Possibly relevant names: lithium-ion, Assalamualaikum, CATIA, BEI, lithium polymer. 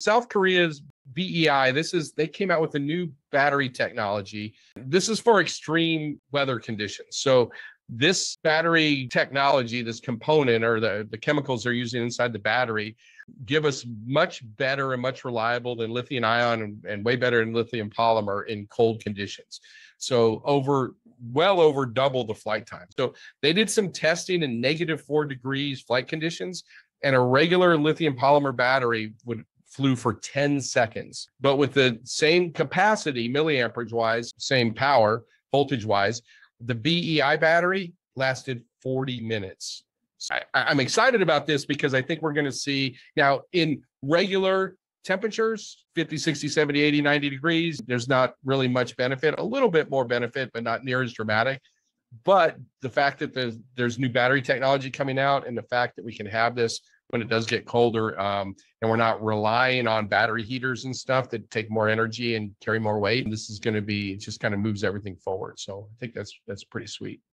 South Korea's BEI, they came out with a new battery technology. This is for extreme weather conditions. So this battery technology, this component or the chemicals they're using inside the battery give us much better and much reliable than lithium-ion and way better than lithium polymer in cold conditions. So well over double the flight time. So they did some testing in -4 degrees flight conditions, and a regular lithium polymer battery flew for 10 seconds. But with the same capacity, milliamperage wise, same power, voltage wise, the BEI battery lasted 40 minutes. So I'm excited about this because I think we're going to see now in regular temperatures, 50, 60, 70, 80, 90 degrees, there's not really much benefit, a little bit more benefit, but not near as dramatic. But the fact that there's new battery technology coming out, and the fact that we can have this when it does get colder, and we're not relying on battery heaters and stuff that take more energy and carry more weight, this is going to be, it just kind of moves everything forward. So I think that's pretty sweet.